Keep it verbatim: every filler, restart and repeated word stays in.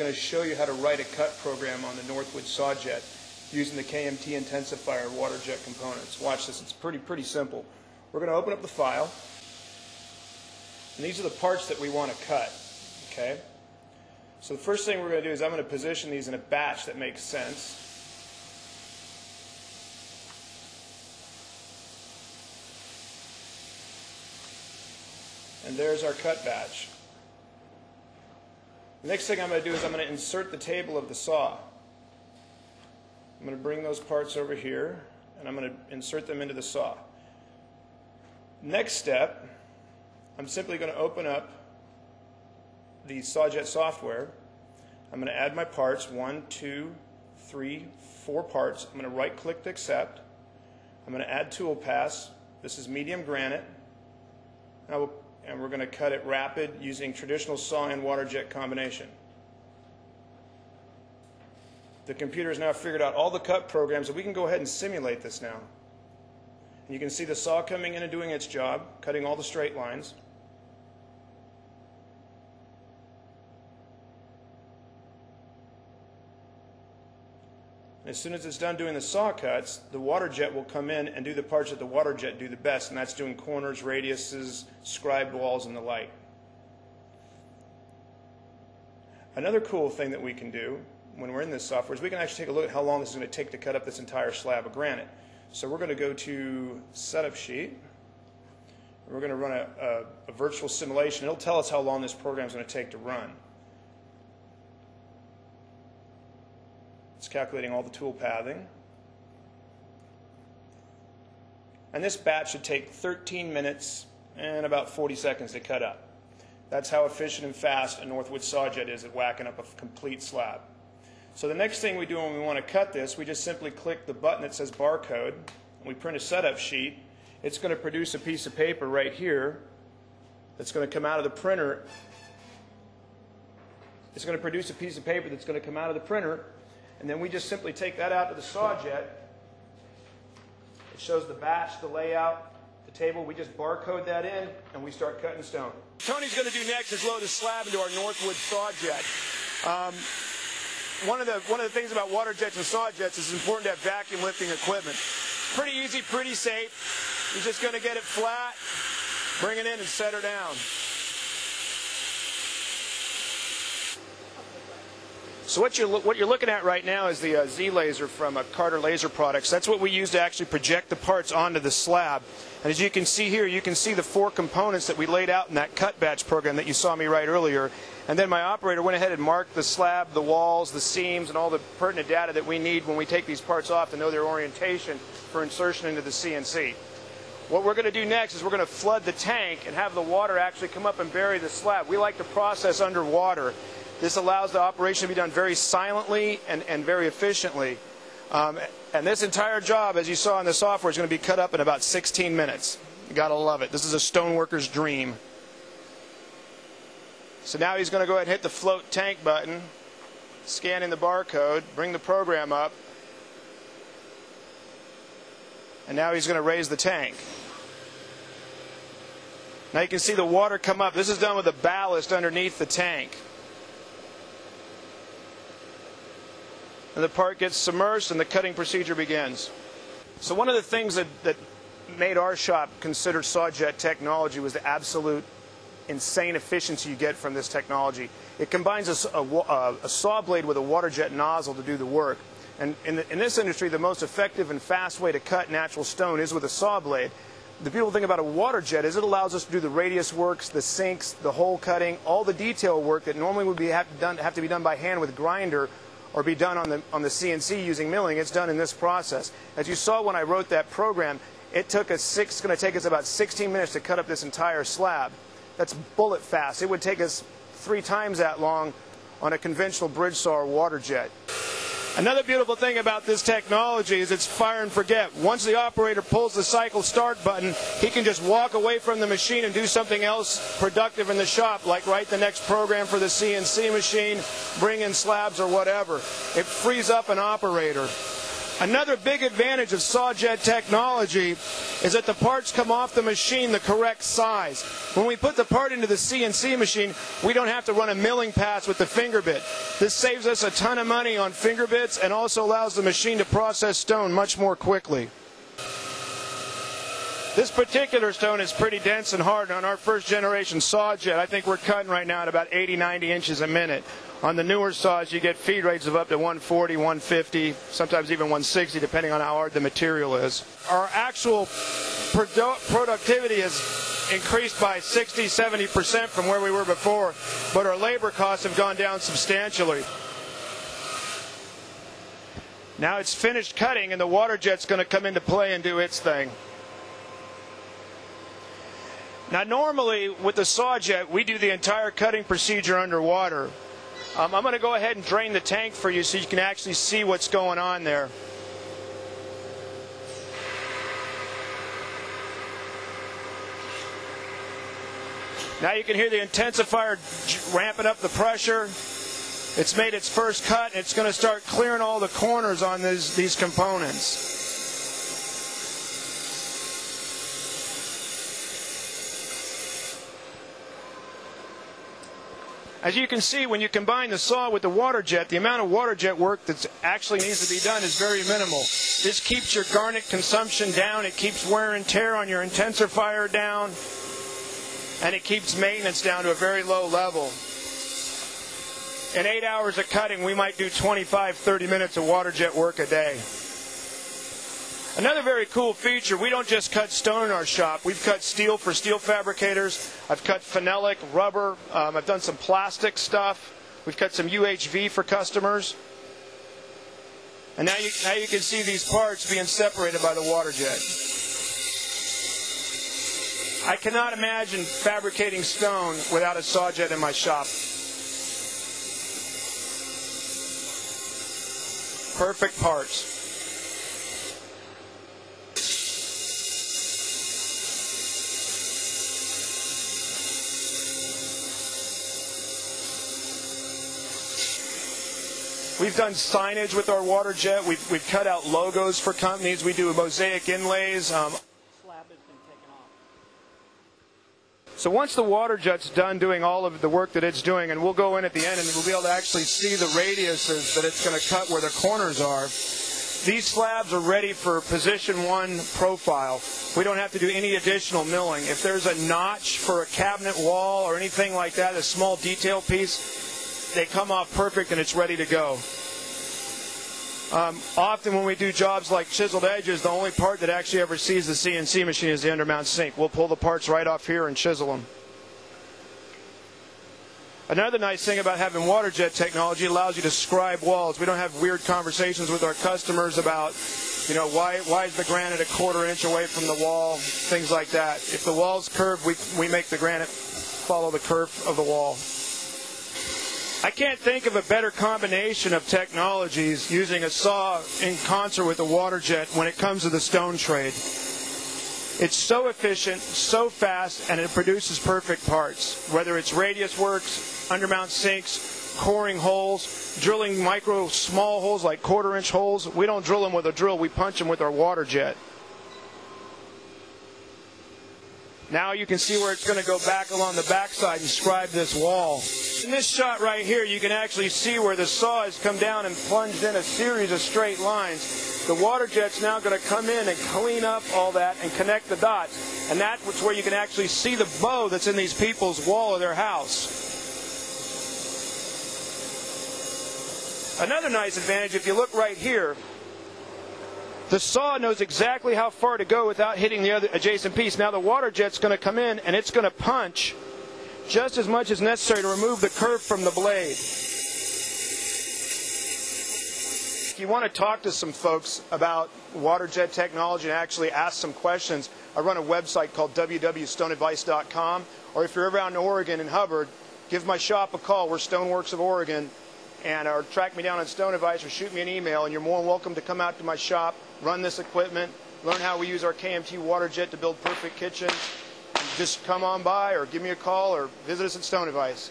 are going to show you how to write a cut program on the Northwood Sawjet using the K M T intensifier water jet components. Watch this, it's pretty, pretty simple. We're going to open up the file, and these are the parts that we want to cut, okay? So the first thing we're going to do is I'm going to position these in a batch that makes sense. And there's our cut batch. The next thing I'm going to do is I'm going to insert the table of the saw. I'm going to bring those parts over here, and I'm going to insert them into the saw. Next step, I'm simply going to open up the Sawjet software. I'm going to add my parts, one, two, three, four parts. I'm going to right-click to accept. I'm going to add tool pass. This is medium granite. Now, and we're going to cut it rapid using traditional saw and water jet combination. The computer has now figured out all the cut programs, and we can go ahead and simulate this now. And you can see the saw coming in and doing its job, cutting all the straight lines. As soon as it's done doing the saw cuts, the water jet will come in and do the parts that the water jet do the best, and that's doing corners, radiuses, scribed walls, and the like. Another cool thing that we can do when we're in this software is we can actually take a look at how long this is going to take to cut up this entire slab of granite. So we're going to go to Setup Sheet, and we're going to run a, a, a virtual simulation. It'll tell us how long this program is going to take to run. It's calculating all the tool pathing. And this batch should take thirteen minutes and about forty seconds to cut up. That's how efficient and fast a Northwood Sawjet is at whacking up a complete slab. So the next thing we do when we want to cut this, we just simply click the button that says barcode, and we print a setup sheet. It's going to produce a piece of paper right here that's going to come out of the printer. It's going to produce a piece of paper that's going to come out of the printer. And then we just simply take that out to the Sawjet. It shows the batch, the layout, the table. We just barcode that in, and we start cutting stone. Tony's going to do next is load a slab into our Northwood Sawjet. Um, one of the one of the things about water jets and Sawjets is it's important to have vacuum lifting equipment. Pretty easy, pretty safe. You're just going to get it flat, bring it in, and set her down. So what you're, what you're looking at right now is the uh, Z laser from uh, Carter Laser Products. That's what we use to actually project the parts onto the slab. And as you can see here, you can see the four components that we laid out in that cut batch program that you saw me write earlier. And then my operator went ahead and marked the slab, the walls, the seams, and all the pertinent data that we need when we take these parts off to know their orientation for insertion into the C N C. What we're going to do next is we're going to flood the tank and have the water actually come up and bury the slab. We like to process underwater. This allows the operation to be done very silently and, and very efficiently. Um, and this entire job, as you saw in the software, is going to be cut up in about sixteen minutes. You got to love it. This is a stoneworker's dream. So now he's going to go ahead and hit the float tank button, scan in the barcode, bring the program up, and now he's going to raise the tank. Now you can see the water come up. This is done with the ballast underneath the tank. And the part gets submerged and the cutting procedure begins. So one of the things that, that made our shop consider Sawjet technology was the absolute insane efficiency you get from this technology. It combines a, a, a saw blade with a water jet nozzle to do the work. And in, the, in this industry, the most effective and fast way to cut natural stone is with a saw blade. The beautiful thing about a water jet is it allows us to do the radius works, the sinks, the hole cutting, all the detail work that normally would be have, done, have to be done by hand with grinder, or be done on the, on the C N C using milling. It's done in this process. As you saw when I wrote that program, it took us six, it's going to take us about sixteen minutes to cut up this entire slab. That's bullet fast. It would take us three times that long on a conventional bridge saw or water jet. Another beautiful thing about this technology is it's fire and forget. Once the operator pulls the cycle start button, he can just walk away from the machine and do something else productive in the shop, like write the next program for the C N C machine, bring in slabs or whatever. It frees up an operator. Another big advantage of Sawjet technology is that the parts come off the machine the correct size. When we put the part into the C N C machine, we don't have to run a milling pass with the finger bit. This saves us a ton of money on finger bits and also allows the machine to process stone much more quickly. This particular stone is pretty dense and hard. On our first generation Sawjet, I think we're cutting right now at about eighty, ninety inches a minute. On the newer saws, you get feed rates of up to one forty, one fifty, sometimes even one sixty, depending on how hard the material is. Our actual produ- productivity has increased by sixty, seventy percent from where we were before, but our labor costs have gone down substantially. Now it's finished cutting, and the water jet's going to come into play and do its thing. Now, normally, with the Sawjet, we do the entire cutting procedure underwater. Um, I'm going to go ahead and drain the tank for you so you can actually see what's going on there. Now you can hear the intensifier ramping up the pressure. It's made its first cut, and it's going to start clearing all the corners on these, these components. As you can see, when you combine the saw with the water jet, the amount of water jet work that actually needs to be done is very minimal. This keeps your garnet consumption down, it keeps wear and tear on your intensifier down, and it keeps maintenance down to a very low level. In eight hours of cutting, we might do twenty-five, thirty minutes of water jet work a day. Another very cool feature, we don't just cut stone in our shop. We've cut steel for steel fabricators. I've cut phenolic, rubber. Um, I've done some plastic stuff. We've cut some U H V for customers. And now you, now you can see these parts being separated by the water jet. I cannot imagine fabricating stone without a Sawjet in my shop. Perfect parts. We've done signage with our water jet. We've, we've cut out logos for companies. We do mosaic inlays. Um, slab has been taken off. So once the water jet's done doing all of the work that it's doing, and we'll go in at the end and we'll be able to actually see the radiuses that it's going to cut where the corners are, these slabs are ready for position one profile. We don't have to do any additional milling. If there's a notch for a cabinet wall or anything like that, a small detail piece, they come off perfect and it's ready to go. Um, often when we do jobs like chiseled edges, the only part that actually ever sees the C N C machine is the undermount sink. We'll pull the parts right off here and chisel them. Another nice thing about having water jet technology, allows you to scribe walls. We don't have weird conversations with our customers about, you know, why, why is the granite a quarter inch away from the wall, things like that. If the wall's curved, we, we make the granite follow the curve of the wall. I can't think of a better combination of technologies using a saw in concert with a water jet when it comes to the stone trade. It's so efficient, so fast, and it produces perfect parts. Whether it's radius works, undermount sinks, coring holes, drilling micro small holes like quarter inch holes, we don't drill them with a drill, we punch them with our water jet. Now you can see where it's going to go back along the backside and scribe this wall. In this shot right here, you can actually see where the saw has come down and plunged in a series of straight lines. The water jet's now going to come in and clean up all that and connect the dots. And that's where you can actually see the bow that's in these people's wall of their house. Another nice advantage, if you look right here, the saw knows exactly how far to go without hitting the other adjacent piece. Now the water jet's going to come in and it's going to punch just as much as necessary to remove the curve from the blade. If you want to talk to some folks about water jet technology and actually ask some questions, I run a website called w w w dot stone advice dot com, or if you're ever out in Oregon in Hubbard, give my shop a call. We're Stone Works of Oregon. And or track me down on Stone Advice or shoot me an email, and you're more than welcome to come out to my shop, run this equipment, learn how we use our K M T water jet to build perfect kitchens. Just come on by or give me a call or visit us at Stone Advice.